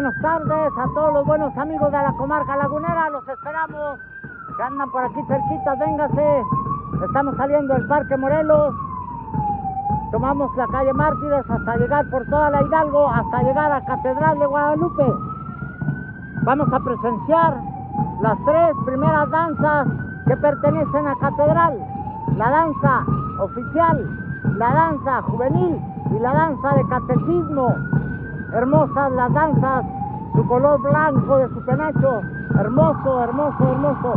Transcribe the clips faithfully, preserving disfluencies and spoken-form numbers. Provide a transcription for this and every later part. buenas tardes a todos los buenos amigos de la Comarca Lagunera. Los esperamos, que andan por aquí cerquita, véngase. Estamos saliendo del Parque Morelos, tomamos la calle Mártires hasta llegar por toda la Hidalgo, hasta llegar a Catedral de Guadalupe. Vamos a presenciar las tres primeras danzas que pertenecen a Catedral: la danza oficial, la danza juvenil y la danza de catecismo. Hermosas las danzas, su color blanco de su penacho, hermoso, hermoso, hermoso.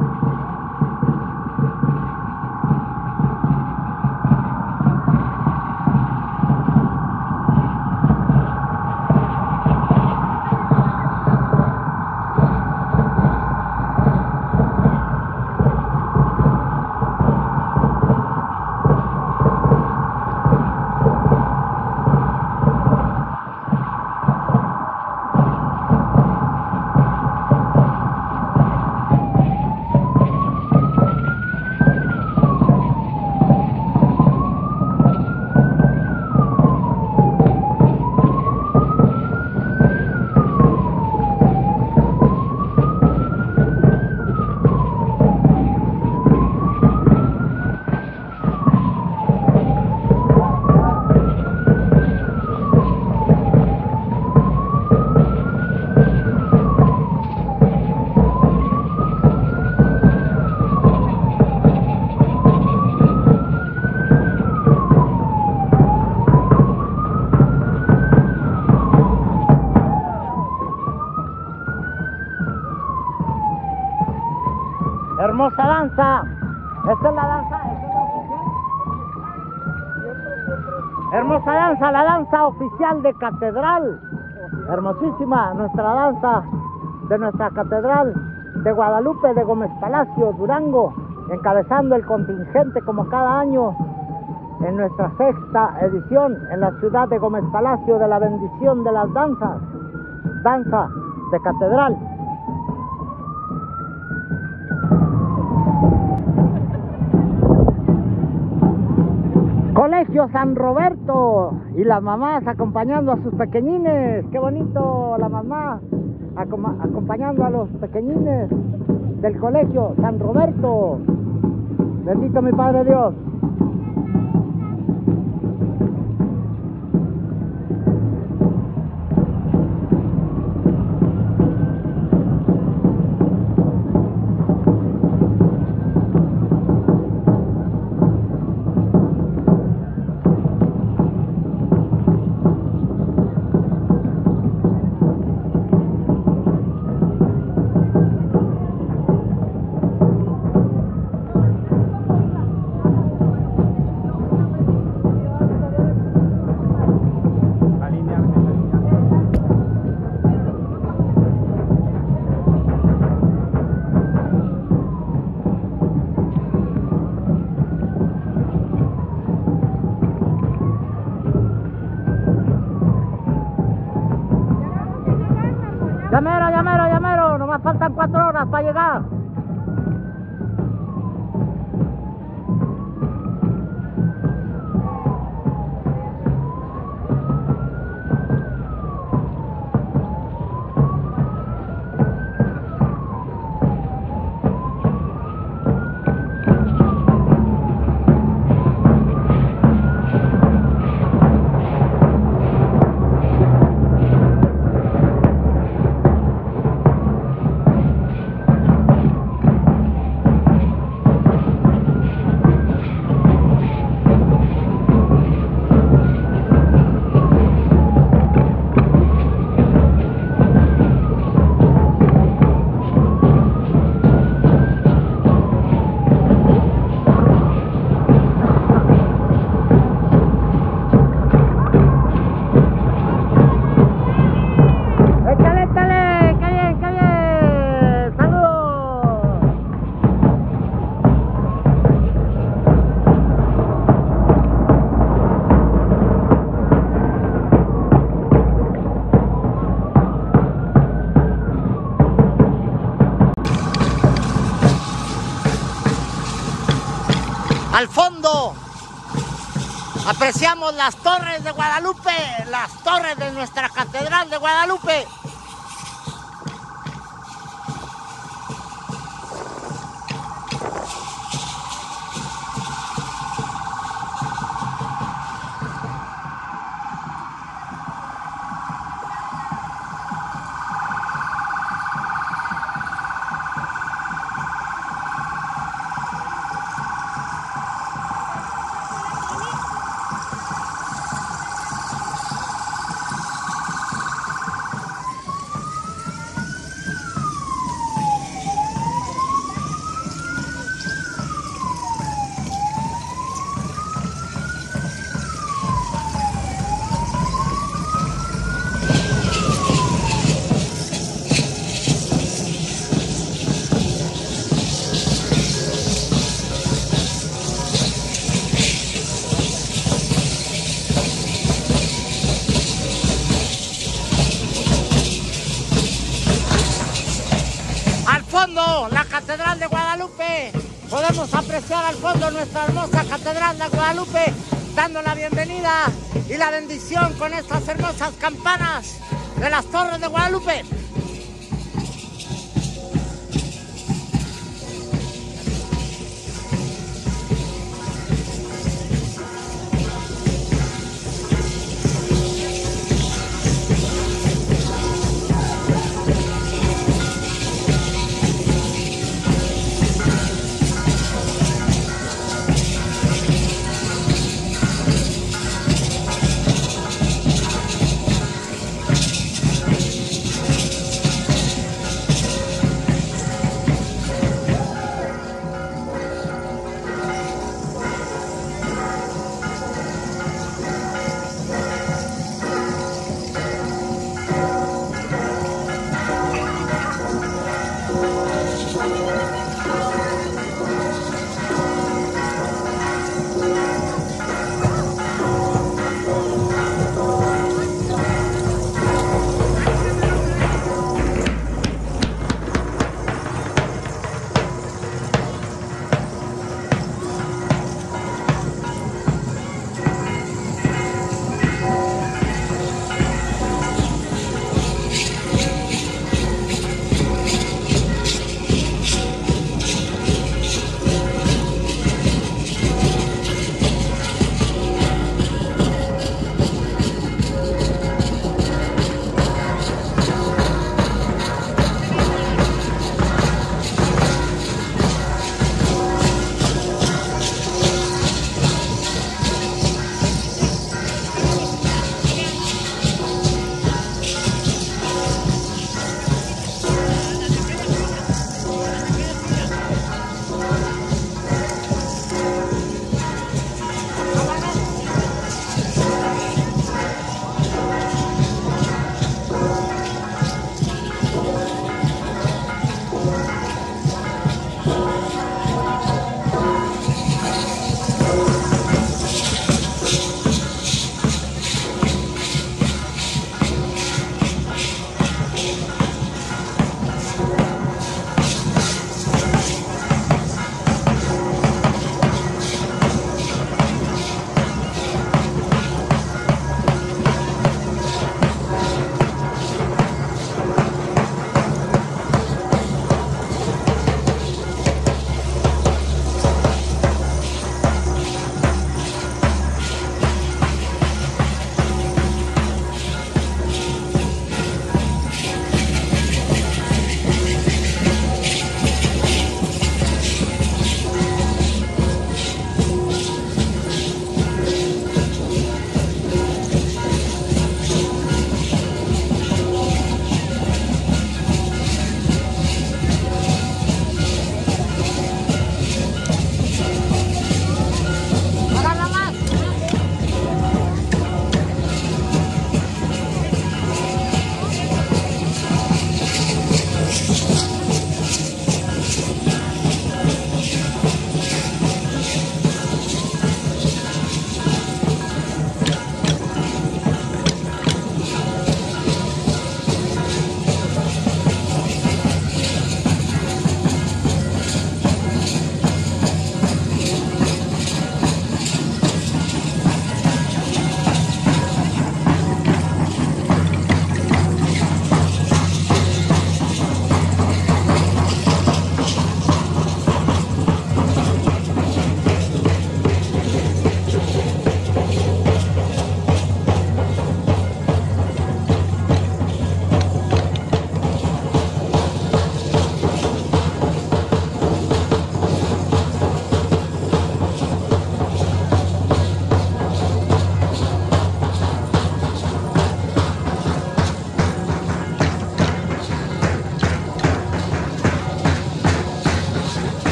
Hermosa danza, esta es la danza, hermosa danza, la danza oficial de Catedral, hermosísima nuestra danza de nuestra Catedral de Guadalupe, de Gómez Palacio, Durango, encabezando el contingente como cada año en nuestra sexta edición en la ciudad de Gómez Palacio de la bendición de las danzas, danza de Catedral. Colegio San Roberto y las mamás acompañando a sus pequeñines. Qué bonito, la mamá acompañando a los pequeñines del Colegio San Roberto. Bendito mi Padre Dios. Llamero, llamero, llamero, nomás faltan cuatro horas para llegar. Al fondo apreciamos las torres de Guadalupe, las torres de nuestra Catedral de Guadalupe. podemos apreciar al fondo nuestra hermosa Catedral de Guadalupe, dando la bienvenida y la bendición con estas hermosas campanas de las Torres de Guadalupe.